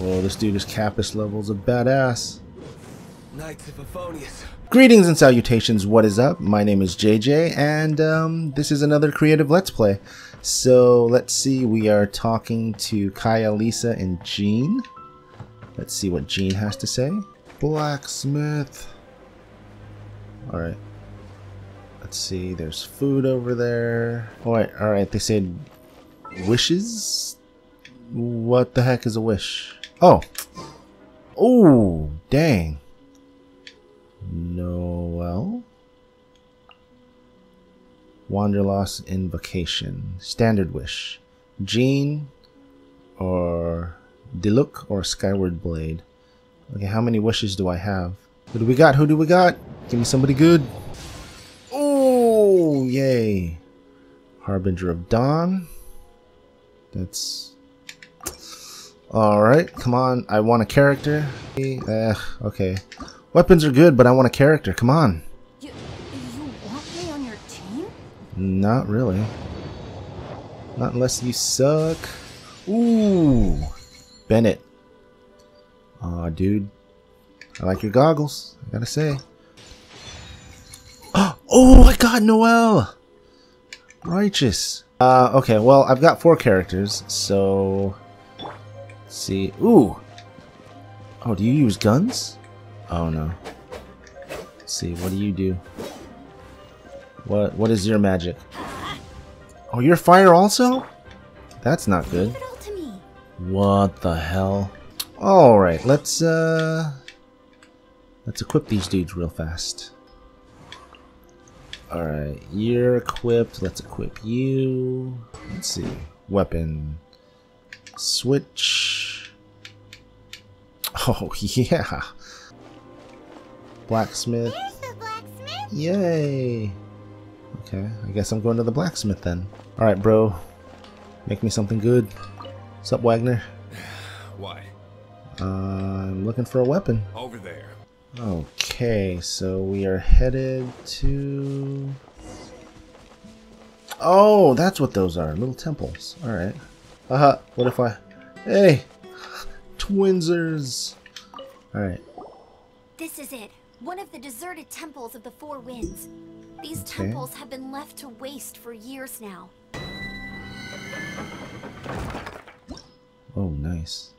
Whoa, this dude is Kapus levels a badass. Knights of Favonius. Greetings and salutations, what is up? My name is JJ, and this is another creative Let's Play. So, let's see, we are talking to Kaeya, Lisa, and Jean. Let's see what Jean has to say. Blacksmith. Alright. Let's see, there's food over there. Alright, they said wishes? What the heck is a wish? Oh! Oh, dang. Noelle? Wanderlost Invocation. Standard Wish. Jean or Diluc or Skyward Blade. Okay, how many wishes do I have? Who do we got? Who do we got? Give me somebody good. Oh, yay. Harbinger of Dawn. That's... Alright, come on. I want a character. Okay. Weapons are good, but I want a character. Come on. You want me on your team? Not really. Not unless you suck. Ooh, Bennett. Aw, dude. I like your goggles. I gotta say. Oh, I got Noelle. Righteous. Okay. Well, I've got 4 characters, so let's see. Ooh. Oh, do you use guns? Oh no. Let's see, what do you do? What is your magic? Oh, you're fire also? That's not good. What the hell? Alright, let's equip these dudes real fast. Alright, you're equipped, let's equip you. Let's see. Weapon. Switch. Oh yeah. Blacksmith. There's the blacksmith. Yay. Okay, I guess I'm going to the blacksmith then. Alright, bro. Make me something good. What's up, Wagner? Why? I'm looking for a weapon. Over there. Okay, so we are headed to... Oh, that's what those are. Little temples. Alright. Haha, what if I... Hey! Twinsers! Alright. This is it. One of the deserted temples of the Four Winds. These temples have been left to waste for years now. Oh, nice.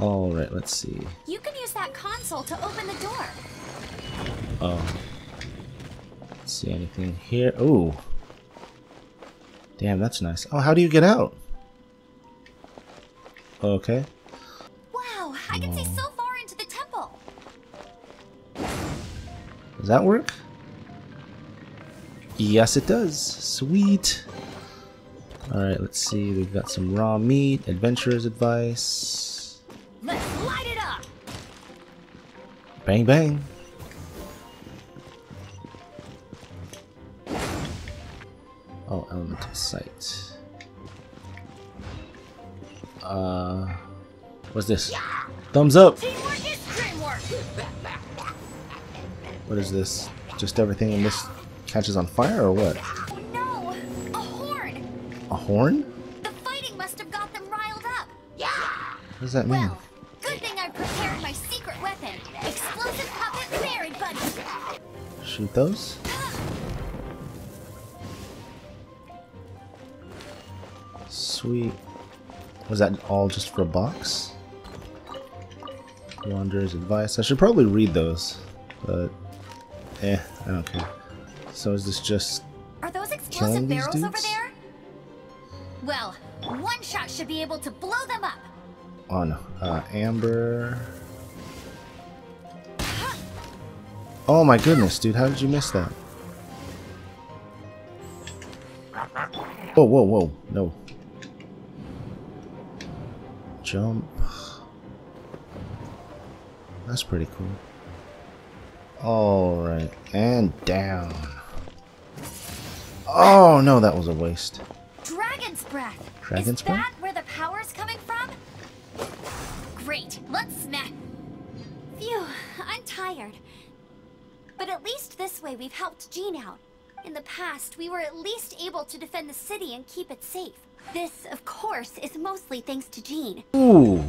Alright, let's see. You can use that console to open the door. Oh. Let's see anything here. Ooh. Damn, that's nice. Oh, how do you get out? Okay. Wow, I can see so far into the temple. Does that work? Yes, it does. Sweet. Alright, let's see. We've got some raw meat, adventurer's advice. Let's light it up! Bang, bang. Oh, elemental sight. What's this? Thumbs up! What is this? Just everything in this catches on fire, or what? No, a horn. A horn? The fighting must have got them riled up. Yeah. What does that mean? Well, good thing I prepared my secret weapon, explosive puppet Barry Buddy. Shoot those. Sweet. Was that all just for a box? Wanderer's advice. I should probably read those. But, I don't care. So is this just... Are those explosive barrels over there? Well, one shot should be able to blow them up! Oh no. Amber... Oh my goodness, dude. How did you miss that? Whoa, whoa, whoa. No. Jump. That's pretty cool. Alright, and down. Oh no, that was a waste. Dragon's Breath! Dragon's Breath? Is that where the power's coming from? Great, let's smack. Phew, I'm tired. But at least this way we've helped Jean out. In the past, we were at least able to defend the city and keep it safe. This, of course, is mostly thanks to Jean. Ooh,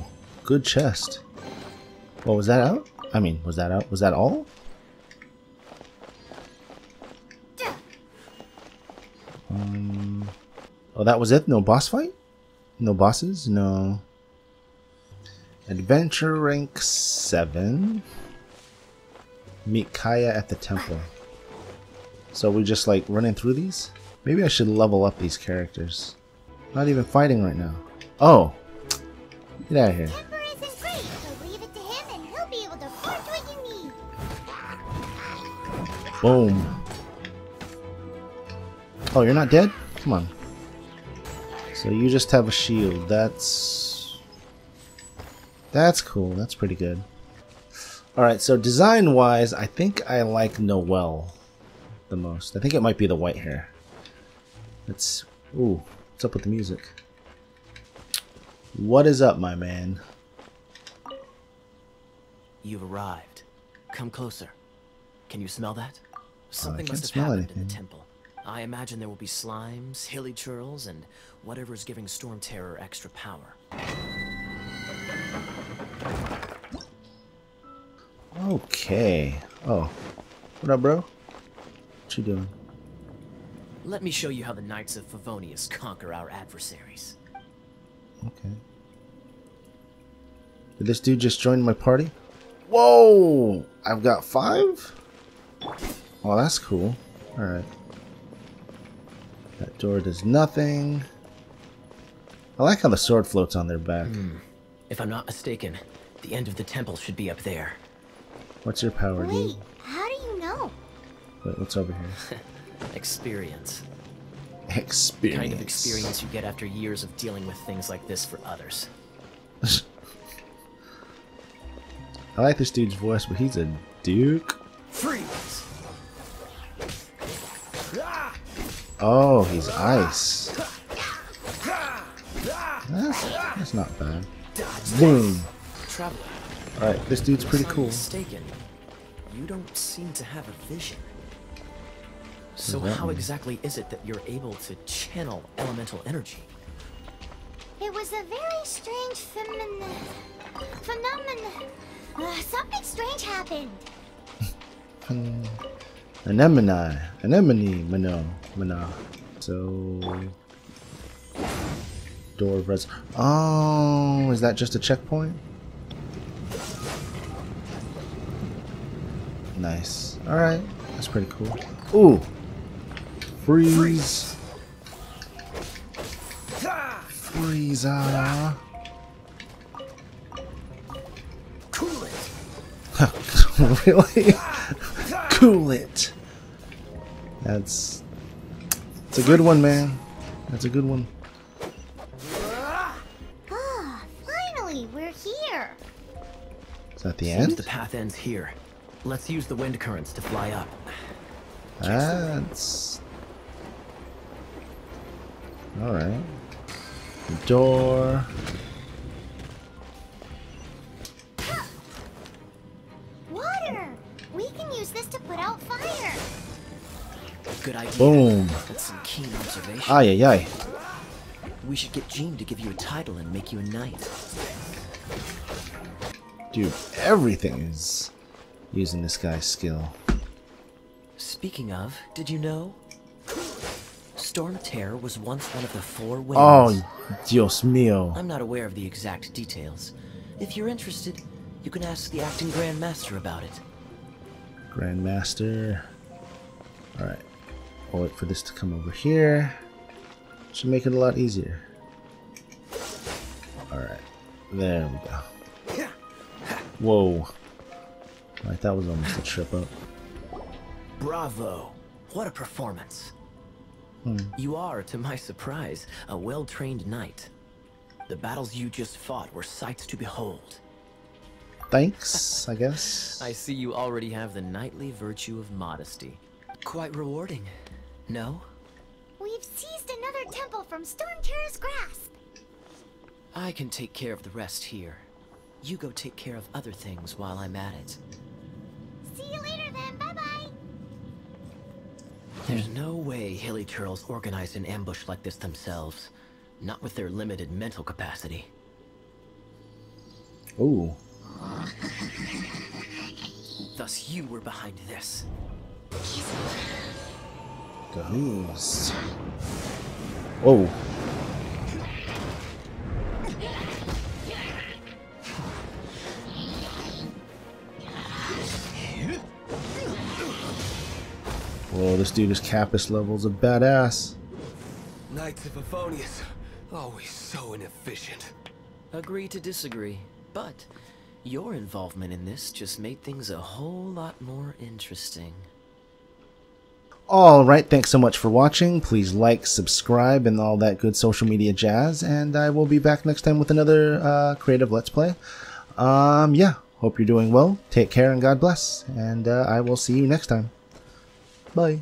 good chest. Well, was that out? I mean, was that out? Was that all? Oh, that was it? No boss fight? No bosses? No. Adventure rank 7. Meet Kaeya at the temple. So we just like running through these? Maybe I should level up these characters. Not even fighting right now. Oh! Get out of here. Amber isn't free, so leave it to him and he'll be able to forge what you need. Boom. Oh, you're not dead? Come on. So you just have a shield. That's cool. That's pretty good. Alright, so design-wise, I think I like Noelle the most. I think it might be the white hair. Let's... Ooh, what's up with the music? What is up, my man? You've arrived. Come closer. Can you smell that? Something must have happened in the temple. I imagine there will be slimes, hilichurls, and whatever's giving Storm Terror extra power. Okay. Oh. What up, bro? What you doing? Let me show you how the Knights of Favonius conquer our adversaries. Okay. Did this dude just join my party? Whoa! I've got 5? Oh, that's cool. Alright. That door does nothing. I like how the sword floats on their back. If I'm not mistaken, the end of the temple should be up there. What's your power, dude? Wait, how do you know? Wait, what's over here? Experience. Experience. The kind of experience you get after years of dealing with things like this for others. I like this dude's voice, but he's a duke. Freeze! Oh, he's ice. That's not bad. Boom. Alright, this dude's pretty cool. Mistaken, you don't seem to have a vision. So how exactly is it that you're able to channel elemental energy? It was a very strange phenomenon. Something strange happened. Anemone. So... Door of res... Oh, is that just a checkpoint? Nice. Alright. That's pretty cool. Ooh! Freeze! Freeza! Cool it! Really? Cool it! It's a good one, man. That's a good one. Ah, finally, we're here. Is that the end? Seems the path ends here. Let's use the wind currents to fly up. That's all right. The door. Water. We can use this to put out fire. Good idea. Boom. That's some keen observation. Ay, ay, ay. We should get Jean to give you a title and make you a knight. Dude, everything is using this guy's skill. Speaking of, did you know? Storm Terror was once one of the Four Winds. Oh, Dios mio. I'm not aware of the exact details. If you're interested, you can ask the acting Grandmaster about it. Grandmaster. Alright. I'll wait for this to come over here. Should make it a lot easier. Alright. There we go. Whoa. Alright, that was almost a trip up. Bravo! What a performance! You are, to my surprise, a well-trained knight. The battles you just fought were sights to behold. Thanks, I guess. I see you already have the knightly virtue of modesty. Quite rewarding, no? We've seized another temple from Storm Terror's grasp! I can take care of the rest here. You go take care of other things while I'm at it. See you later then, bye-bye! There's no way hilichurls organized an ambush like this themselves. Not with their limited mental capacity. Oh. Thus you were behind this. Ghost. Oh. Whoa, this dude is Kappas levels of badass. Knights of Favonius, always so inefficient. Agree to disagree, but your involvement in this just made things a whole lot more interesting. Alright, thanks so much for watching. Please like, subscribe, and all that good social media jazz, and I will be back next time with another creative Let's Play. Yeah, hope you're doing well. Take care and God bless, and I will see you next time. Bye.